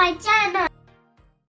my channel.